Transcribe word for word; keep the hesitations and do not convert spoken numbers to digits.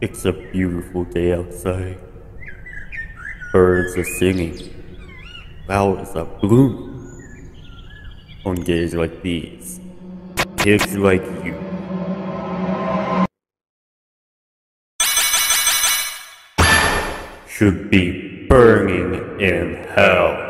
It's a beautiful day outside. Birds are singing. Flowers are blooming. On days like these, kids like you should be burning in hell.